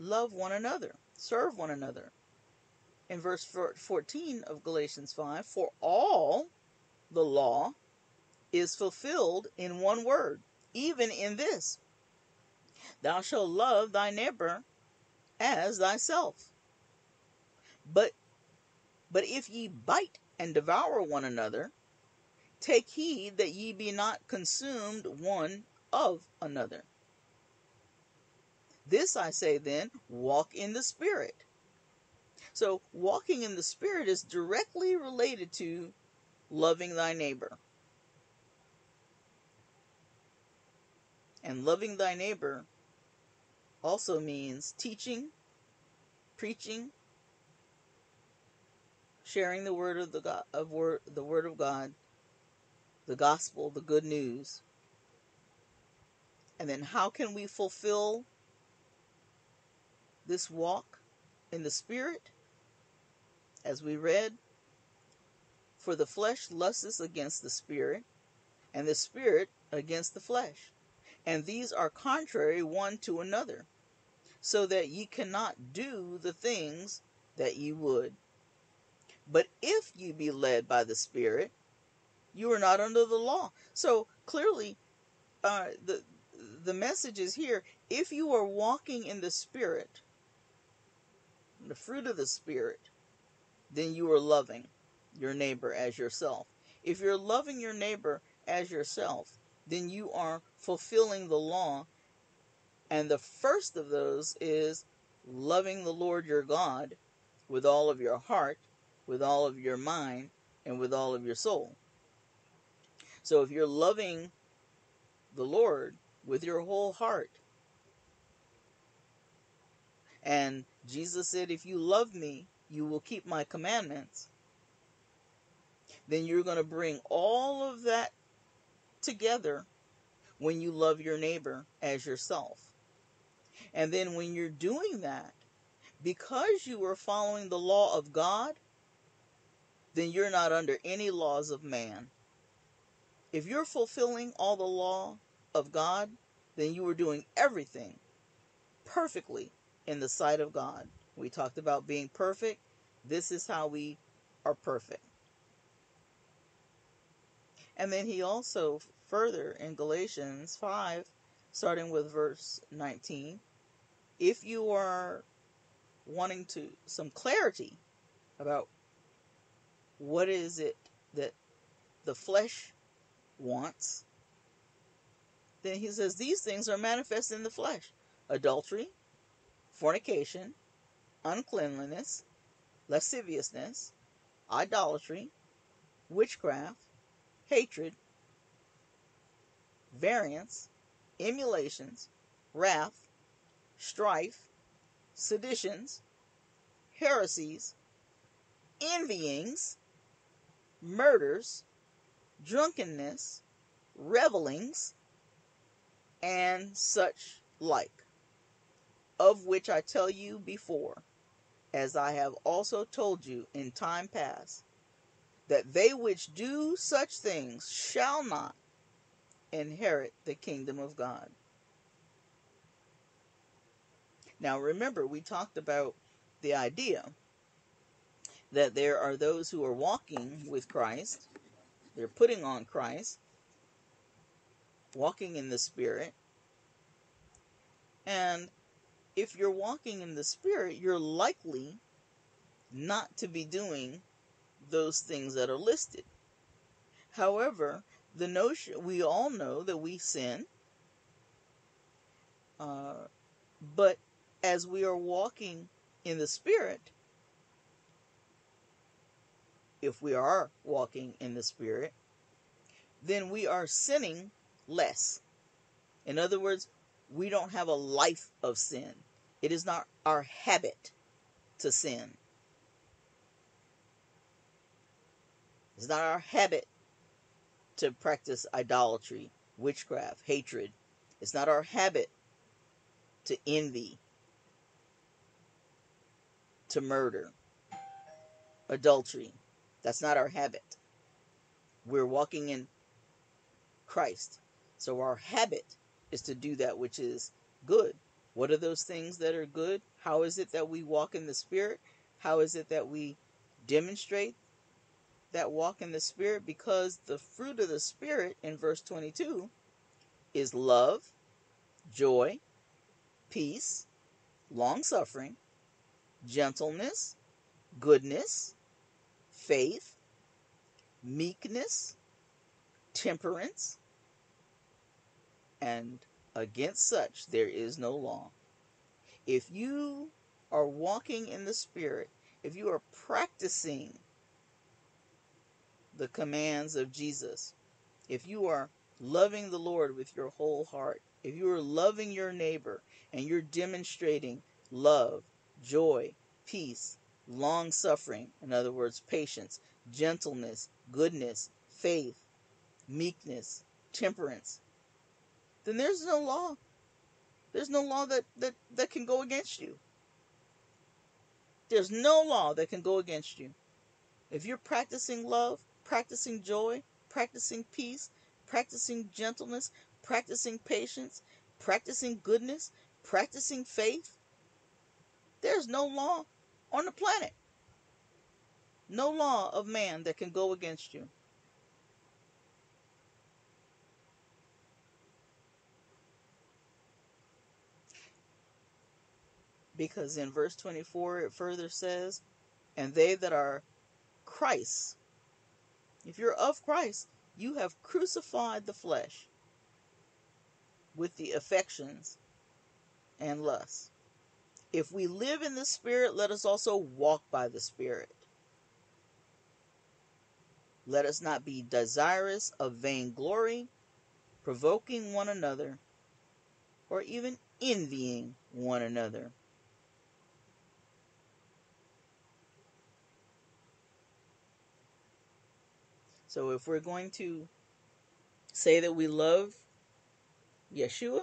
love one another, serve one another. In verse 14 of Galatians 5, for all the law is fulfilled in one word, even in this: thou shalt love thy neighbor as thyself. But if ye bite and devour one another, take heed that ye be not consumed one of another. This I say then, walk in the Spirit. So walking in the Spirit is directly related to loving thy neighbor. And loving thy neighbor also means teaching, preaching, sharing the word of the word of God, the gospel, the good news. And then how can we fulfill this walk in the Spirit? As we read, for the flesh lusts against the Spirit, and the Spirit against the flesh. And these are contrary one to another, so that ye cannot do the things that ye would. But if ye be led by the Spirit, you are not under the law. So clearly, the message is here, if you are walking in the Spirit, the fruit of the Spirit, then you are loving your neighbor as yourself. If you're loving your neighbor as yourself, then you are fulfilling the law. And the first of those is loving the Lord your God with all of your heart, with all of your mind, and with all of your soul. So if you're loving the Lord with your whole heart, and Jesus said, if you love me, you will keep my commandments, then you're going to bring all of that together when you love your neighbor as yourself. And then when you're doing that, because you are following the law of God, then you're not under any laws of man. If you're fulfilling all the law of God, then you are doing everything perfectly in the sight of God. We talked about being perfect. This is how we are perfect. And then he also further in Galatians 5, starting with verse 19, if you are wanting to some clarity about what is it that the flesh wants, then he says these things are manifest in the flesh: adultery, fornication, uncleanliness, lasciviousness, idolatry, witchcraft, hatred, variance, emulations, wrath, strife, seditions, heresies, envyings, murders, drunkenness, revelings, and such like, of which I tell you before, as I have also told you in time past, that they which do such things shall not inherit the kingdom of God. Now remember, we talked about the idea that there are those who are walking with Christ, they're putting on Christ, walking in the Spirit. And if you're walking in the Spirit, you're likely not to be doing those things that are listed. However, the notion, we all know that we sin, but as we are walking in the Spirit, if we are walking in the Spirit, then we are sinning less. In other words, we don't have a life of sin. It is not our habit to sin. It's not our habit to practice idolatry, witchcraft, hatred. It's not our habit to envy, to murder, adultery. That's not our habit. We're walking in Christ. So our habit is to do that which is good. What are those things that are good? How is it that we walk in the Spirit? How is it that we demonstrate that walk in the Spirit? Because the fruit of the Spirit in verse 22 is love, joy, peace, long-suffering, gentleness, goodness, faith, meekness, temperance, and against such there is no law. If you are walking in the Spirit, if you are practicing the commands of Jesus, if you are loving the Lord with your whole heart, if you are loving your neighbor and you're demonstrating love, joy, peace, long-suffering, in other words, patience, gentleness, goodness, faith, meekness, temperance, then there's no law. There's no law that can go against you. There's no law that can go against you. If you're practicing love, practicing joy, practicing peace, practicing gentleness, practicing patience, practicing goodness, practicing faith, there's no law on the planet. No law of man that can go against you. Because in verse 24 it further says, and they that are Christ, if you're of Christ, you have crucified the flesh with the affections and lusts. If we live in the Spirit, let us also walk by the Spirit. Let us not be desirous of vainglory, provoking one another, or even envying one another. So if we're going to say that we love Yeshua,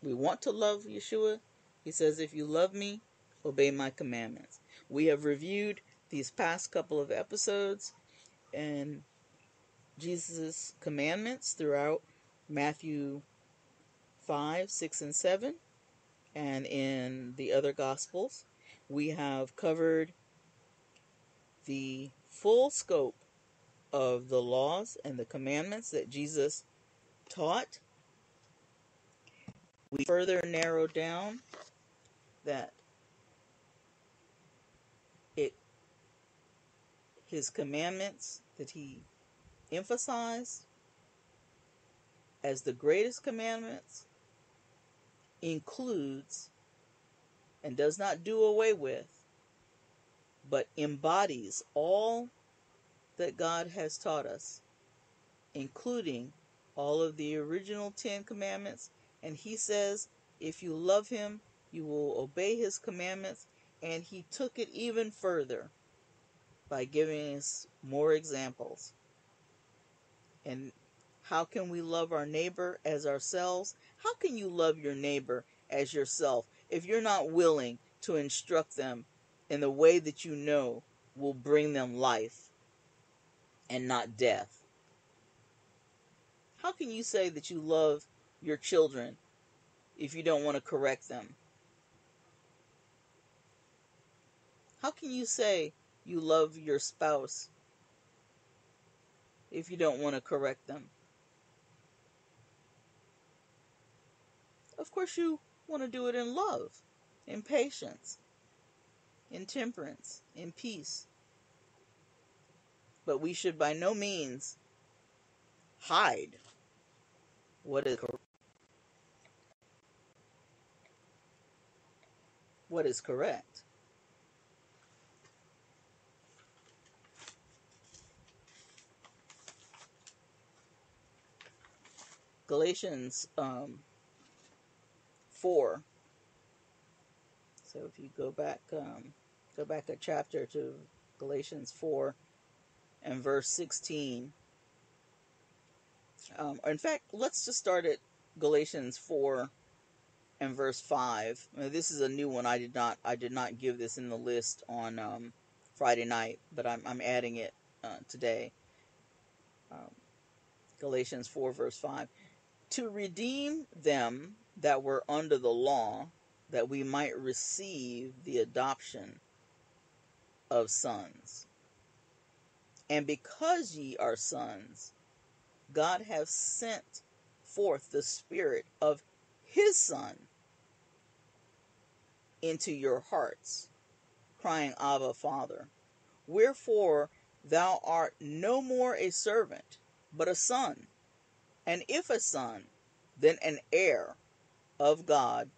we want to love Yeshua, he says, if you love me, obey my commandments. We have reviewed these past couple of episodes and Jesus' commandments throughout Matthew 5, 6, and 7, and in the other Gospels. We have covered the full scope of the laws and the commandments that Jesus taught. We further narrowed down that his commandments that he emphasized as the greatest commandments includes and does not do away with, but embodies all that God has taught us, including all of the original 10 Commandments. And he says, if you love him, you will obey his commandments. And he took it even further by giving us more examples. And how can we love our neighbor as ourselves? How can you love your neighbor as yourself if you're not willing to instruct them in the way that you know will bring them life and not death? How can you say that you love your children if you don't want to correct them? How can you say you love your spouse if you don't want to correct them? Of course you want to do it in love, in patience, in temperance, in peace. But we should by no means hide what is correct. Galatians 4. So if you go back a chapter to Galatians 4. And verse 16. In fact, let's just start at Galatians 4 and verse 5. Now, this is a new one. I did not give this in the list on Friday night, but I'm adding it today. Galatians 4 verse 5. To redeem them that were under the law, that we might receive the adoption of sons. And because ye are sons, God hath sent forth the Spirit of his Son into your hearts, crying, Abba, Father. Wherefore thou art no more a servant, but a son. And if a son, then an heir of God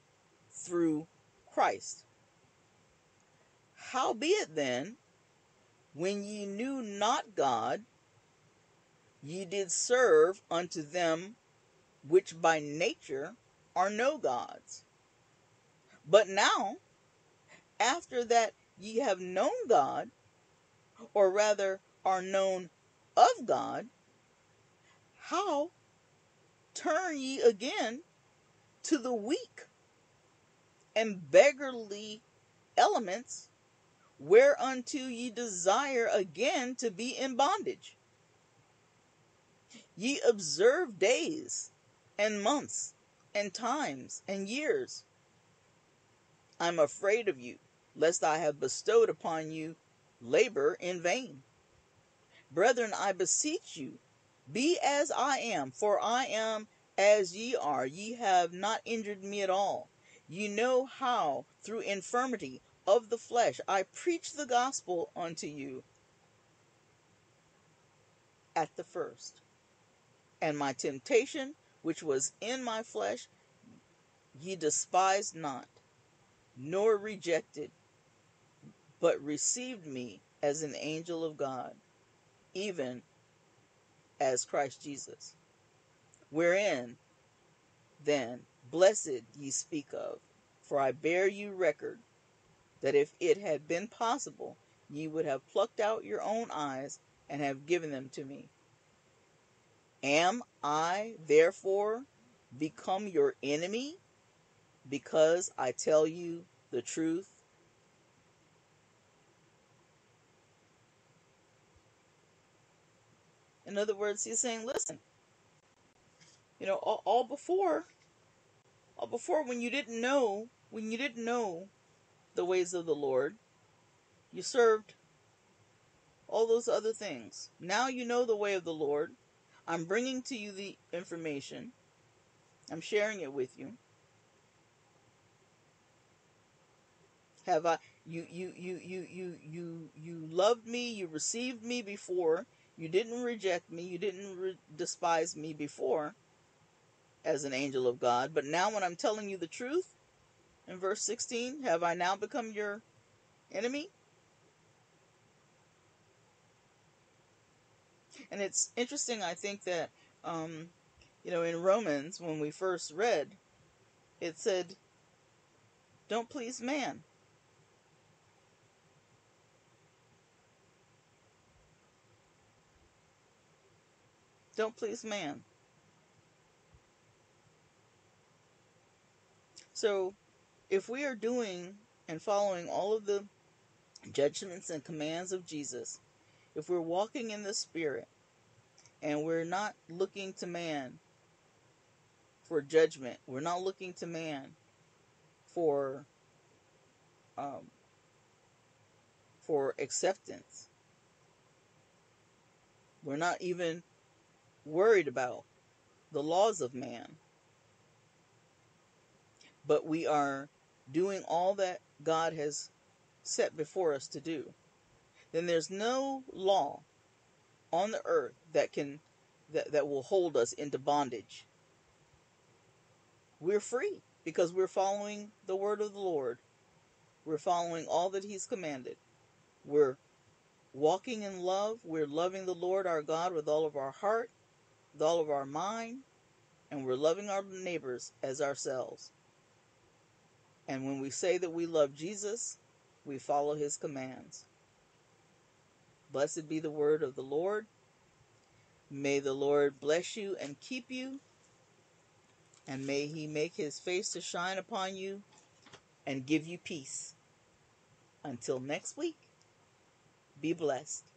through Christ. Howbeit then, when ye knew not God, ye did serve unto them which by nature are no gods. But now, after that ye have known God, or rather are known of God, how turn ye again to the weak and beggarly elements, whereunto ye desire again to be in bondage? Ye observe days and months and times and years. I'm afraid of you, lest I have bestowed upon you labor in vain. Brethren, I beseech you, be as I am, for I am as ye are. Ye have not injured me at all. Ye know how, through infirmity of the flesh, I preached the gospel unto you at the first. And my temptation, which was in my flesh, ye despised not, nor rejected, but received me as an angel of God, even as Christ Jesus. Wherein, then, blessed ye speak of, for I bear you record that if it had been possible, ye would have plucked out your own eyes and have given them to me. Am I therefore become your enemy because I tell you the truth? In other words, he's saying, listen, all before when you didn't know the ways of the Lord, you served all those other things. Now you know the way of the Lord. I'm bringing to you the information. I'm sharing it with you. Have I? You loved me. You received me before. You didn't reject me. You didn't despise me before, as an angel of God. But now, when I'm telling you the truth, in verse 16, have I now become your enemy? And it's interesting, I think, that, in Romans, when we first read, it said, don't please man. Don't please man. So, if we are doing and following all of the judgments and commands of Jesus, if we're walking in the Spirit, and we're not looking to man for judgment, we're not looking to man for acceptance, we're not even worried about the laws of man, but we are doing all that God has set before us to do, then there's no law on the earth that will hold us into bondage. We're free because we're following the word of the Lord. We're following all that he's commanded. We're walking in love. We're loving the Lord our God with all of our heart, with all of our mind, and we're loving our neighbors as ourselves. And when we say that we love Jesus, we follow his commands. Blessed be the word of the Lord. May the Lord bless you and keep you, and may he make his face to shine upon you and give you peace. Until next week, be blessed.